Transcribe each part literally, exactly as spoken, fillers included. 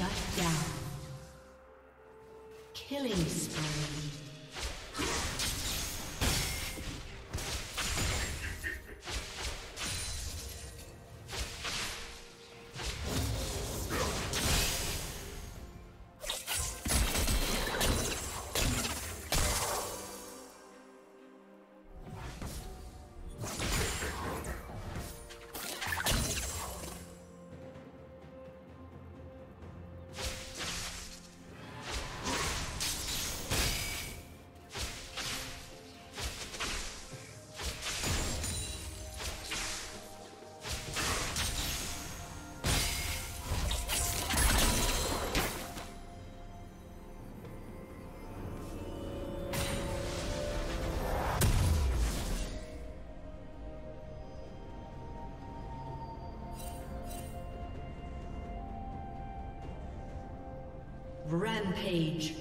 Shut down. Killing spree. Rampage.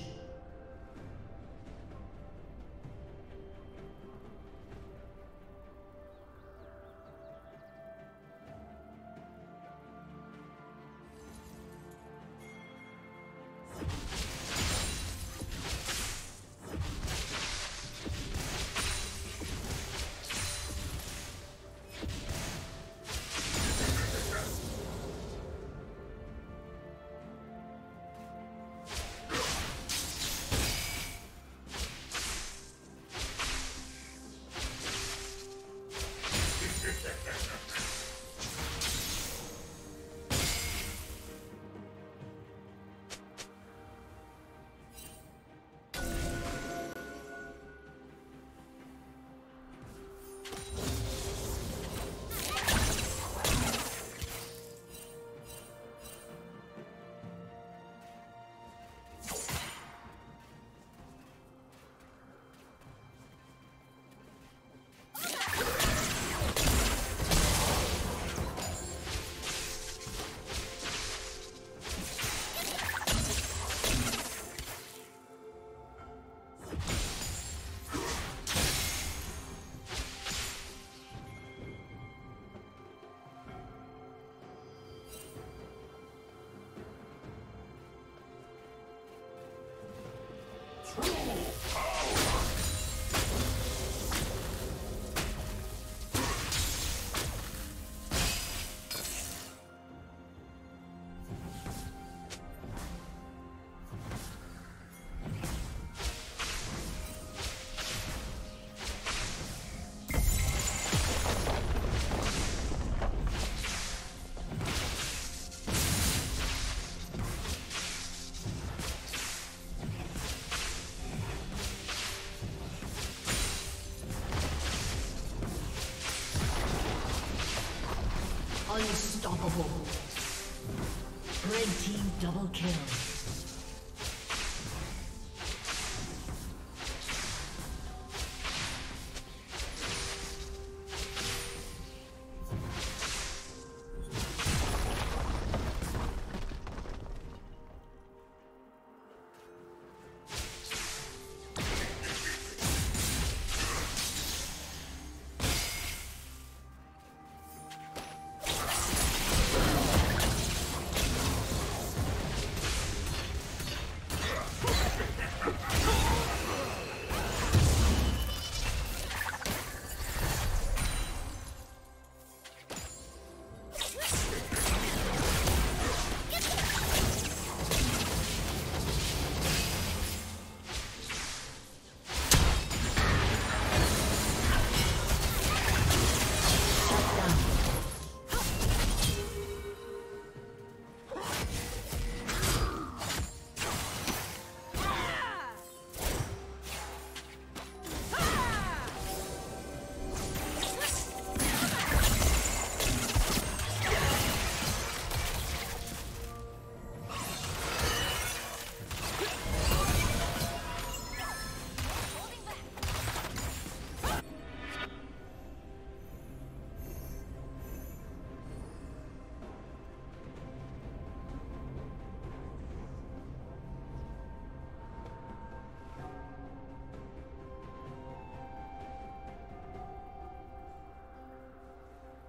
Unstoppable. Red team double kill.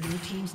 Your team's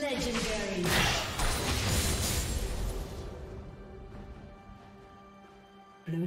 Legendary. Blue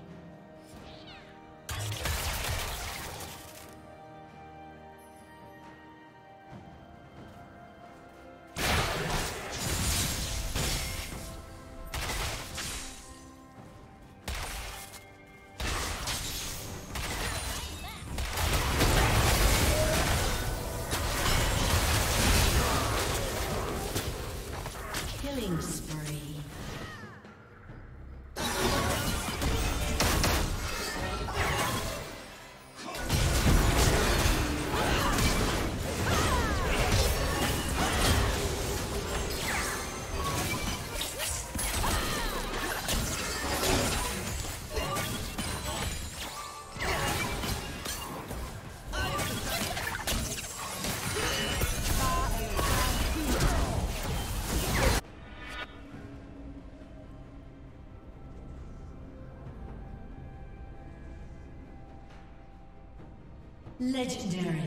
Legendary.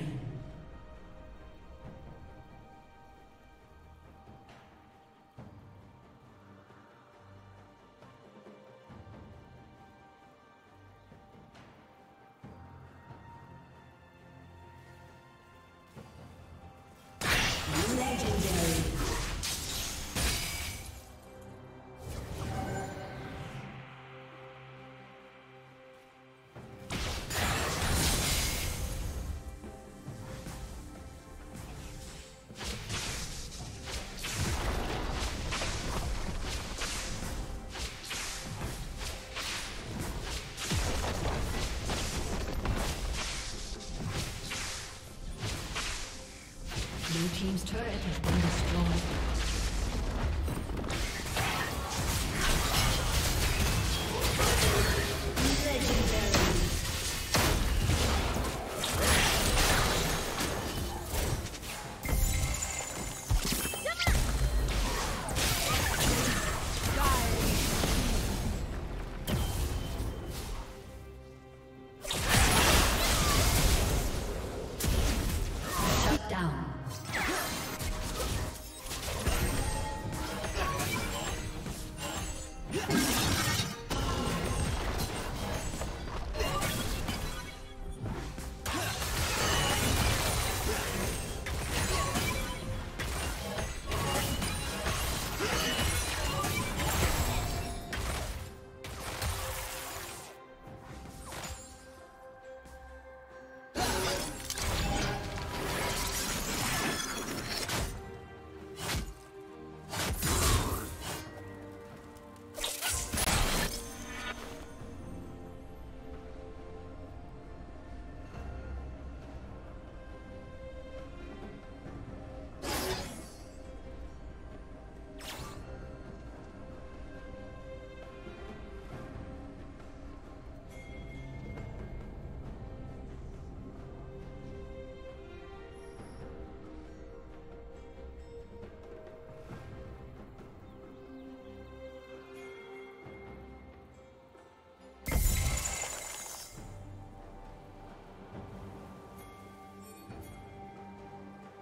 Blue team's turret has been destroyed.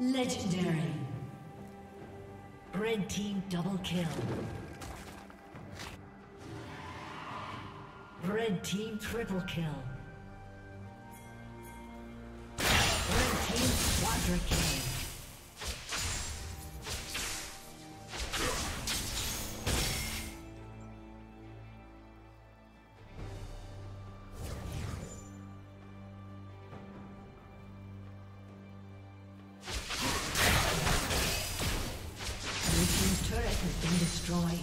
Legendary. Red team double kill. Red team triple kill. Red team quadra kill. Blue team's turret has been destroyed.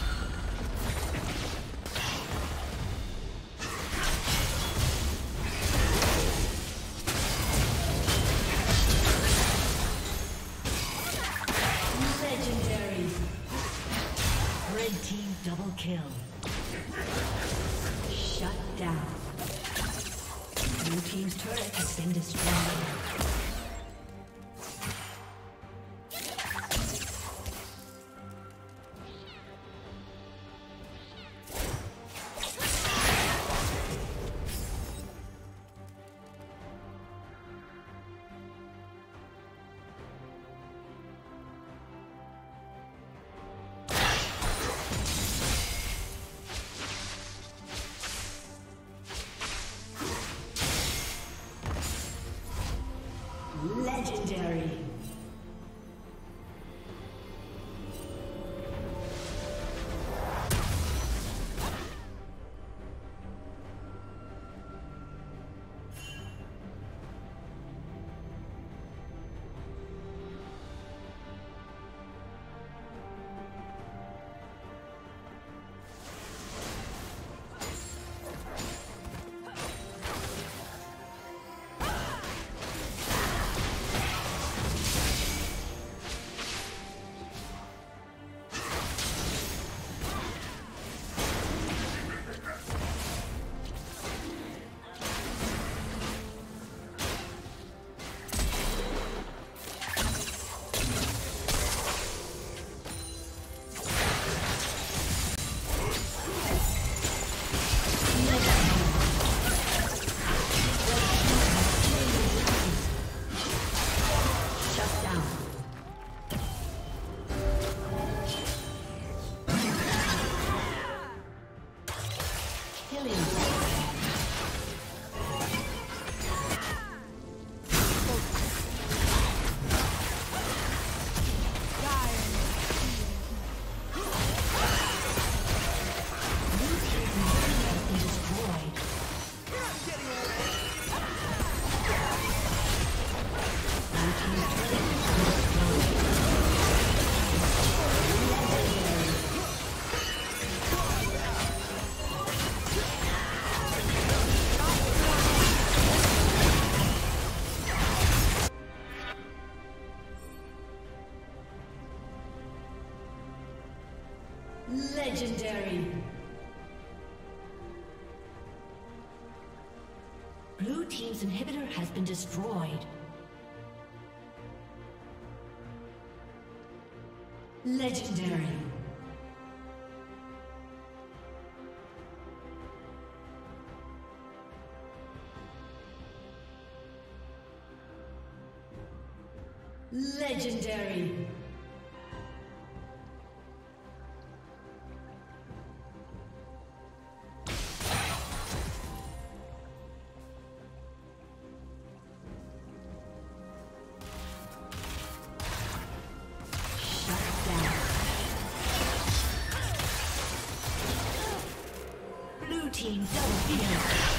Legendary. Red team double kill. Shut down. Blue team's turret has been destroyed. Legendary. Legendary. Blue team's inhibitor has been destroyed. Legendary. Legendary. Team double kill.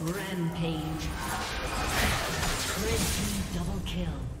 Rampage. Red team double kill.